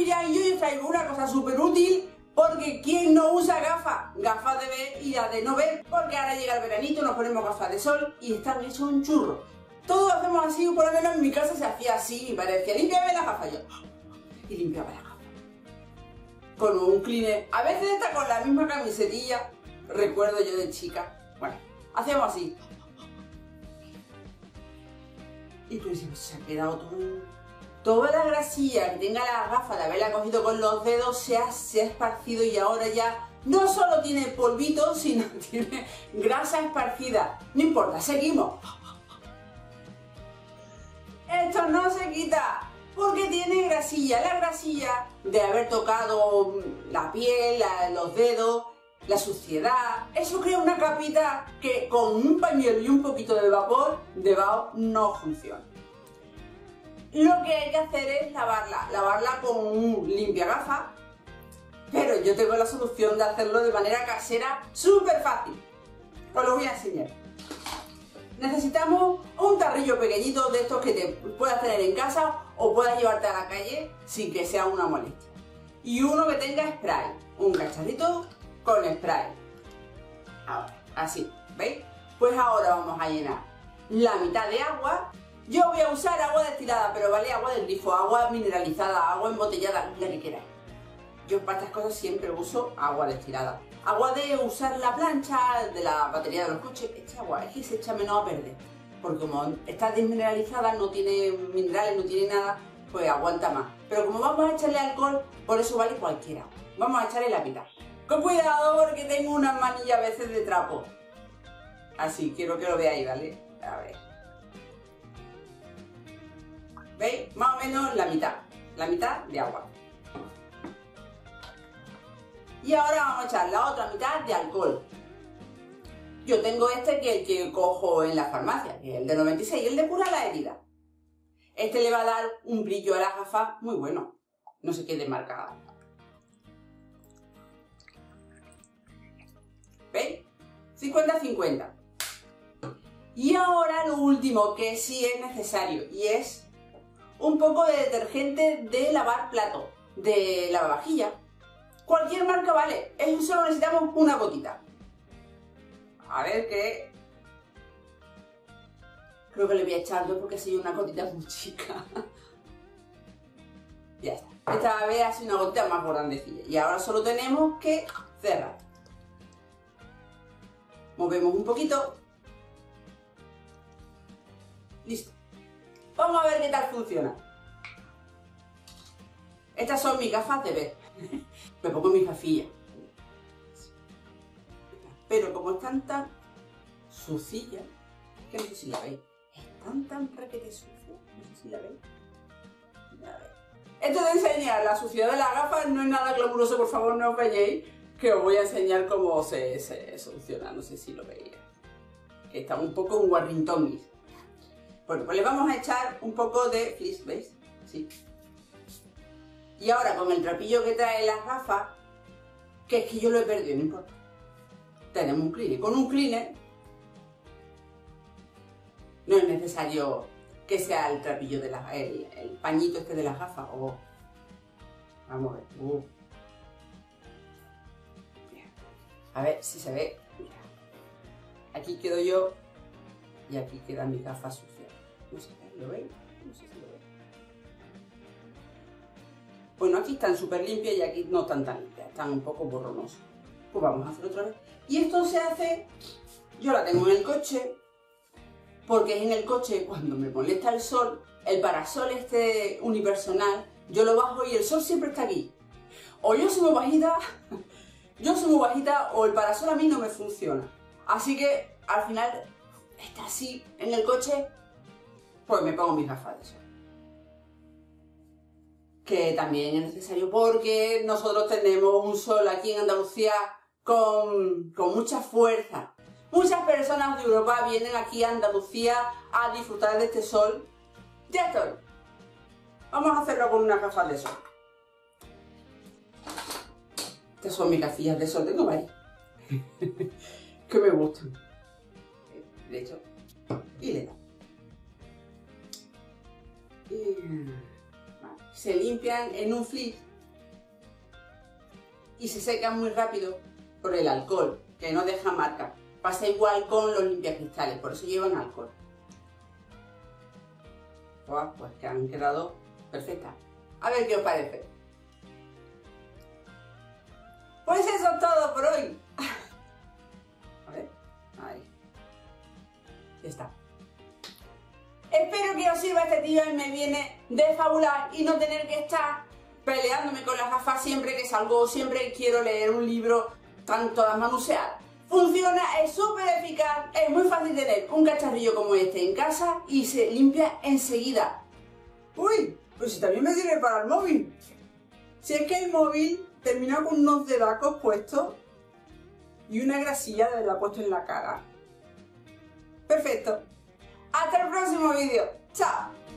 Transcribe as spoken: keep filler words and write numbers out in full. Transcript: mirá en YouFi una cosa súper útil, porque ¿quién no usa gafas? Gafas de ver y de no ver, porque ahora llega el veranito, nos ponemos gafas de sol y estamos hechos un churro. Todos hacemos así, por lo menos en mi casa se hacía así, y parecía, limpiame las gafas yo. Y limpiaba las gafas con un cleaner, a veces está con la misma camisetilla, recuerdo yo de chica. Bueno, hacíamos así. Y tú dices, se ha quedado todo. Toda la grasilla que tenga la gafa de haberla cogido con los dedos se ha, se ha esparcido y ahora ya no solo tiene polvito, sino tiene grasa esparcida. No importa, seguimos. Esto no se quita, porque tiene grasilla, la grasilla de haber tocado la piel, la, los dedos, la suciedad. Eso crea una capita que con un pañuelo y un poquito de vapor debajo no funciona. Lo que hay que hacer es lavarla, lavarla con un limpiagafa, pero yo tengo la solución de hacerlo de manera casera, súper fácil. Os lo voy a enseñar. Necesitamos un tarrillo pequeñito de estos que te puedas tener en casa o puedas llevarte a la calle sin que sea una molestia. Y uno que tenga spray, un cacharrito con spray. Ahora, así, ¿veis? Pues ahora vamos a llenar la mitad de agua. Yo voy a usar agua destilada, pero vale agua del grifo, agua mineralizada, agua embotellada, la que queráis. Yo para estas cosas siempre uso agua destilada. Agua de usar la plancha, de la batería de los coches, esta agua es que se echa menos a perder. Porque como está desmineralizada, no tiene minerales, no tiene nada, pues aguanta más. Pero como vamos a echarle alcohol, por eso vale cualquier agua. Vamos a echarle la mitad. Con cuidado porque tengo unas manillas a veces de trapo. Así, quiero que lo veáis, ¿vale? A ver. ¿Veis? Más o menos la mitad, la mitad de agua. Y ahora vamos a echar la otra mitad de alcohol. Yo tengo este que es el que cojo en la farmacia, que es el de noventa y seis, el de cura la herida. Este le va a dar un brillo a la gafa muy bueno, no se quede marcada. ¿Veis? cincuenta cincuenta. Y ahora lo último que sí es necesario y es un poco de detergente de lavar plato, de lavavajilla. Cualquier marca vale, es solo necesitamos una gotita. A ver qué... Creo que le voy a echar yo porque soy una gotita muy chica. Ya está. Esta vez ha sido una gotita más grandecilla. Y ahora solo tenemos que cerrar. Movemos un poquito. Listo. Vamos a ver qué tal funciona. Estas son mis gafas de ver. Me pongo mis gafillas. Pero como están tan sucillas, que no sé si la veis. Están tan requete sucias, no sé si la veis. A ver. Esto de enseñar la suciedad de las gafas no es nada glamuroso, por favor no os vayáis, que os voy a enseñar cómo se, se soluciona. No sé si lo veis. Está un poco un guarrintonguis. Bueno, pues le vamos a echar un poco de flis, ¿veis? Sí. Y ahora con el trapillo que trae las gafas, que es que yo lo he perdido, no importa. Tenemos un cleaner. Con un cleaner no es necesario que sea el trapillo de las, el, el pañito este de las gafas. Oh. Vamos a ver. Uh. A ver si se ve. Mira. Aquí quedo yo y aquí queda mi gafa sucia. No sé, ¿lo veis? No sé si lo veis. Bueno, aquí están súper limpias y aquí no están tan limpias, están un poco borronosas. Pues vamos a hacer otra vez. Y esto se hace, yo la tengo en el coche, porque es en el coche cuando me molesta el sol, el parasol este unipersonal, yo lo bajo y el sol siempre está aquí. O yo soy muy bajita, yo soy muy bajita o el parasol a mí no me funciona. Así que al final está así en el coche. Pues me pongo mis gafas de sol. Que también es necesario porque nosotros tenemos un sol aquí en Andalucía con, con mucha fuerza. Muchas personas de Europa vienen aquí a Andalucía a disfrutar de este sol. Ya estoy. Vamos a hacerlo con unas gafas de sol. Estas son mis gafillas de sol, tengo varias. Que me gustan. Le echo y le da. Se limpian en un flis y se seca muy rápido por el alcohol, que no deja marca. Pasa igual con los limpiacristales, por eso llevan alcohol. Wow, pues que han quedado perfectas. A ver qué os parece. Pues eso es todo por hoy. A ver, ahí. Ya está. Espero que os sirva este tío y me viene de fabular y no tener que estar peleándome con las gafas siempre que salgo, siempre quiero leer un libro, están todas manuseadas. Funciona, es súper eficaz, es muy fácil tener un cacharrillo como este en casa y se limpia enseguida. Uy, pues si también me sirve para el móvil. Si es que el móvil termina con unos dedacos puestos y una grasilla de haberla puesto en la cara. Perfecto. Hasta el próximo vídeo. Chao.